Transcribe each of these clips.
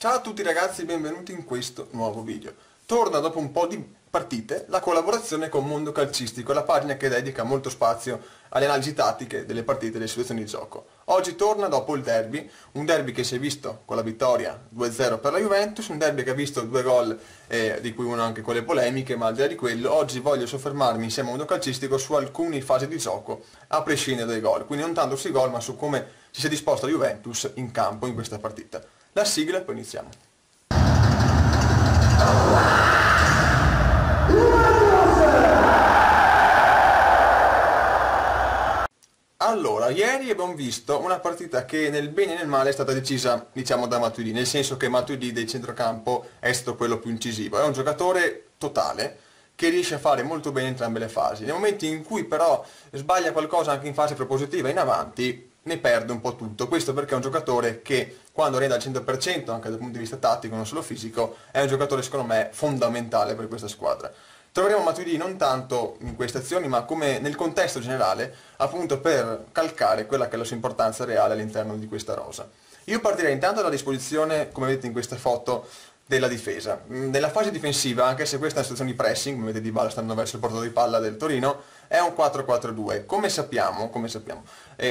Ciao a tutti ragazzi, benvenuti in questo nuovo video. Torna dopo un po' di partite la collaborazione con Mondo Calcistico, la pagina che dedica molto spazio alle analisi tattiche delle partite e delle situazioni di gioco. Oggi torna dopo il derby, un derby che si è visto con la vittoria 2-0 per la Juventus, un derby che ha visto due gol, di cui uno anche con le polemiche, ma al di là di quello oggi voglio soffermarmi insieme a Mondo Calcistico su alcune fasi di gioco a prescindere dai gol, quindi non tanto sui gol ma su come si sia disposta la Juventus in campo in questa partita. La sigla e poi iniziamo. Allora, ieri abbiamo visto una partita che nel bene e nel male è stata decisa, diciamo, da Matuidi, nel senso che Matuidi del centrocampo è stato quello più incisivo, è un giocatore totale che riesce a fare molto bene entrambe le fasi. Nei momenti in cui però sbaglia qualcosa anche in fase propositiva in avanti ne perde un po' tutto, questo perché è un giocatore che quando rende al 100% anche dal punto di vista tattico, non solo fisico, è un giocatore secondo me fondamentale per questa squadra. Troveremo Matuidi non tanto in queste azioni ma come nel contesto generale, appunto per calcare quella che è la sua importanza reale all'interno di questa rosa. Io partirei intanto dalla disposizione, come vedete in questa foto, della difesa. Nella fase difensiva, anche se questa è una situazione di pressing, come vedete Dybala stanno verso il portatore di palla del Torino, è un 4-4-2. Come sappiamo,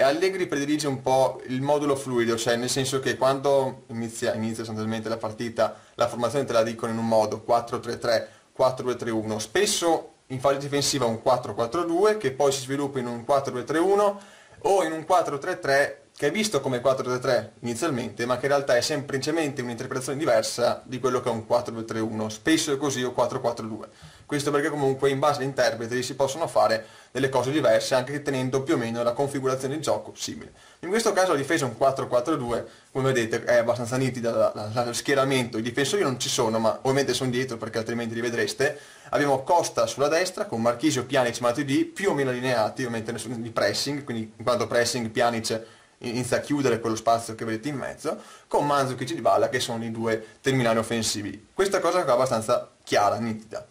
Allegri predilige un po' il modulo fluido, cioè nel senso che quando inizia sostanzialmente la partita la formazione te la dicono in un modo, 4-3-3, 4-2-3-1, spesso in fase difensiva un 4-4-2 che poi si sviluppa in un 4-2-3-1 o in un 4-3-3 che è visto come 4-3-3 inizialmente, ma che in realtà è semplicemente un'interpretazione diversa di quello che è un 4-2-3-1, spesso è così, o 4-4-2. Questo perché comunque in base agli interpreti si possono fare delle cose diverse, anche tenendo più o meno la configurazione di gioco simile. In questo caso la difesa è un 4-4-2, come vedete è abbastanza nitida dallo schieramento, i difensori non ci sono, ma ovviamente sono dietro perché altrimenti li vedreste. Abbiamo Costa sulla destra con Marchisio, Pjanić, Matuidi, più o meno allineati, ovviamente nessuno di pressing, quindi in quanto pressing Pjanić inizia a chiudere quello spazio che vedete in mezzo, con Mandzukic e Dybala che sono i due terminali offensivi. Questa cosa è abbastanza chiara, nitida.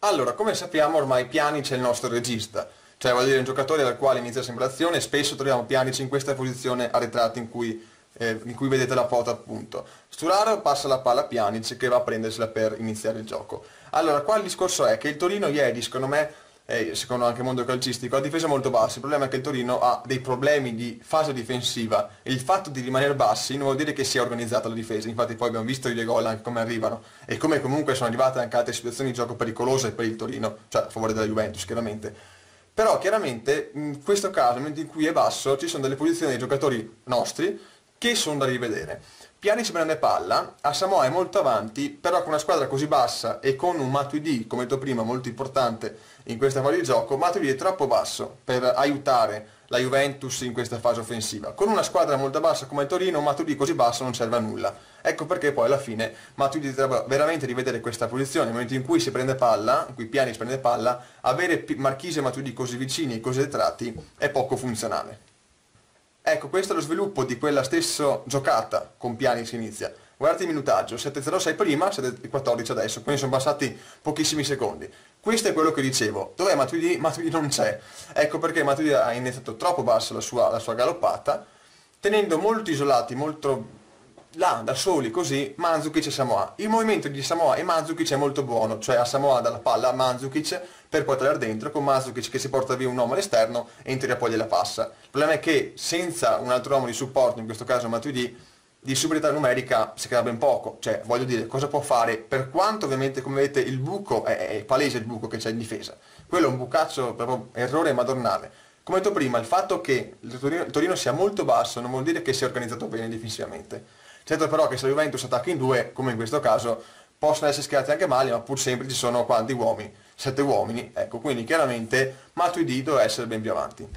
Allora, come sappiamo ormai Pjanić è il nostro regista, cioè vuol dire un giocatore dal quale inizia sempre l'azione, spesso troviamo Pjanić in questa posizione arretrata in cui vedete la foto appunto. Sturaro passa la palla a Pjanić che va a prendersela per iniziare il gioco. Allora, qua il discorso è che il Torino ieri, secondo me, secondo anche il Mondo Calcistico, ha difesa molto bassa. Il problema è che il Torino ha dei problemi di fase difensiva e il fatto di rimanere bassi non vuol dire che sia organizzata la difesa, infatti poi abbiamo visto i due gol anche come arrivano e come comunque sono arrivate anche altre situazioni di gioco pericolose per il Torino, cioè a favore della Juventus chiaramente. Però chiaramente in questo caso, nel momento in cui è basso, ci sono delle posizioni dei giocatori nostri che sono da rivedere. Pjanić prende palla, Asamoah è molto avanti, però con una squadra così bassa e con un Matuidi, come detto prima, molto importante in questa fase di gioco, Matuidi è troppo basso per aiutare la Juventus in questa fase offensiva. Con una squadra molto bassa come il Torino, Matuidi così basso non serve a nulla. Ecco perché poi alla fine Matuidi deve veramente rivedere questa posizione, nel momento in cui si prende palla, in cui Pjanić prende palla, avere Marchisio e Matuidi così vicini e così detratti è poco funzionale. Ecco, questo è lo sviluppo di quella stessa giocata con Pjanić che inizia. Guardate il minutaggio, 7.06 prima, 7.14 adesso, quindi sono passati pochissimi secondi. Questo è quello che dicevo. Dov'è Matuidi? Matuidi non c'è. Ecco perché Matuidi ha iniziato troppo basso la sua galoppata, tenendo molto isolati, molto là, da soli così, Mandzukic e Asamoah. Il movimento di Asamoah e Mandzukic è molto buono, cioè Asamoah dalla palla a Mandzukic per poi tagliare dentro, con Mandzukic che si porta via un uomo all'esterno e in teoria poi gliela passa. Il problema è che senza un altro uomo di supporto, in questo caso Matuidi, di superiorità numerica si crea ben poco, cioè voglio dire, cosa può fare, per quanto ovviamente come vedete il buco, è palese il buco che c'è in difesa, quello è un bucaccio, proprio errore madornale. Come detto prima, il fatto che il Torino sia molto basso non vuol dire che sia organizzato bene difensivamente. Certo però che se la Juventus attacca in due, come in questo caso, possono essere schierati anche male, ma pur sempre ci sono quanti uomini? 7 uomini, ecco, quindi chiaramente Matuidi deve essere ben più avanti.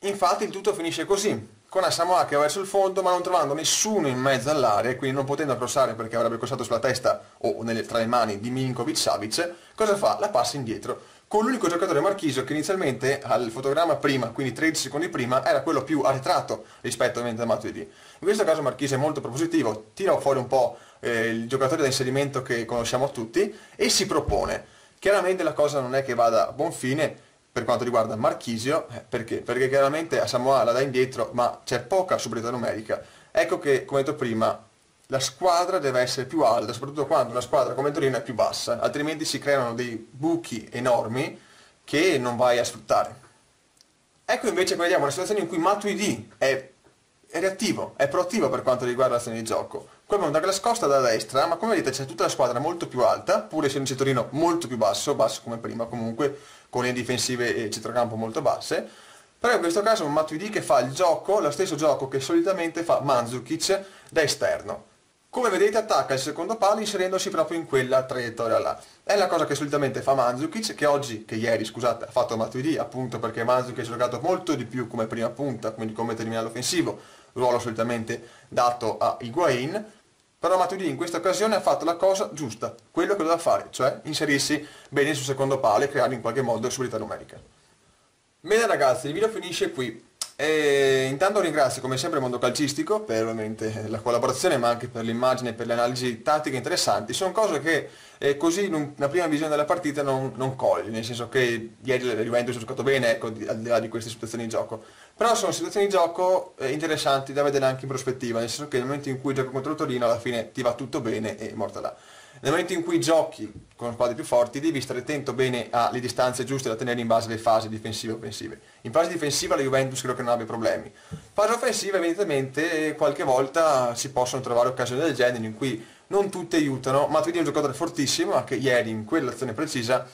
Infatti il tutto finisce così, con Asamoah che va verso il fondo, ma non trovando nessuno in mezzo all'area, quindi non potendo crossare perché avrebbe crossato sulla testa o tra le mani di Milinkovic-Savic, cosa fa? La passa indietro, con l'unico giocatore Marchisio che inizialmente al fotogramma prima, quindi 13 secondi prima, era quello più arretrato rispetto ovviamente a Matuidi. In questo caso Marchisio è molto propositivo, tira fuori un po' il giocatore da inserimento che conosciamo tutti e si propone. Chiaramente la cosa non è che vada a buon fine per quanto riguarda Marchisio, perché? Perché chiaramente Asamoah la dà indietro, ma c'è poca superiorità numerica. Ecco che, come detto prima, la squadra deve essere più alta, soprattutto quando una squadra come Torino è più bassa, altrimenti si creano dei buchi enormi che non vai a sfruttare. Ecco invece che vediamo una situazione in cui Matuidi è reattivo, è proattivo per quanto riguarda l'azione di gioco. Qui abbiamo Douglas Costa da destra, ma come vedete c'è tutta la squadra molto più alta, pure se non c'è Torino molto più basso, basso come prima comunque, con le difensive e centrocampo molto basse. Però in questo caso Matuidi che fa il gioco, lo stesso gioco che solitamente fa Mandzukic da esterno. Come vedete attacca il secondo palo inserendosi proprio in quella traiettoria là. È la cosa che solitamente fa Mandzukic, che ieri ha fatto Matuidi, appunto perché Mandzukic ha giocato molto di più come prima punta, quindi come terminale offensivo, ruolo solitamente dato a Higuain. Però Matuidi in questa occasione ha fatto la cosa giusta, quello che doveva fare, cioè inserirsi bene sul secondo palo e creare in qualche modo superiorità numerica. Bene ragazzi, il video finisce qui. E intanto ringrazio come sempre Mondo Calcistico per ovviamente la collaborazione, ma anche per l'immagine e per le analisi tattiche interessanti. Sono cose che così in una prima visione della partita non cogli, nel senso che ieri la Juventus ha giocato bene, ecco, al di là di queste situazioni di gioco. Però sono situazioni di gioco interessanti da vedere anche in prospettiva, nel senso che nel momento in cui giochi contro Torino alla fine ti va tutto bene e morta là. Nel momento in cui giochi con squadre più forti devi stare attento bene alle distanze giuste da tenere in base alle fasi difensive e offensive. In fase difensiva la Juventus credo che non abbia problemi. Fase offensiva evidentemente qualche volta si possono trovare occasioni del genere in cui non tutte aiutano, ma Matuidi è un giocatore fortissimo, ma che ieri in quell'azione precisa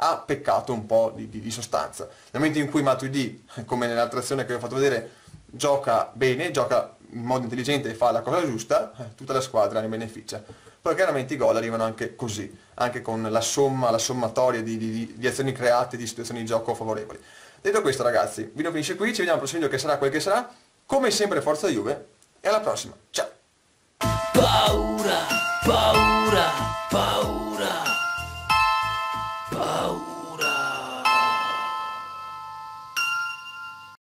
ha peccato un po' di sostanza. Nel momento in cui Matuidi, come nell'altra azione che vi ho fatto vedere, gioca bene, gioca in modo intelligente e fa la cosa giusta, tutta la squadra ne beneficia. Poi chiaramente i gol arrivano anche così, anche con la sommatoria di azioni create, di situazioni di gioco favorevoli. Detto questo ragazzi, il video finisce qui, ci vediamo al prossimo video che sarà quel che sarà, come sempre forza Juve e alla prossima, ciao! Paura, paura, paura, paura.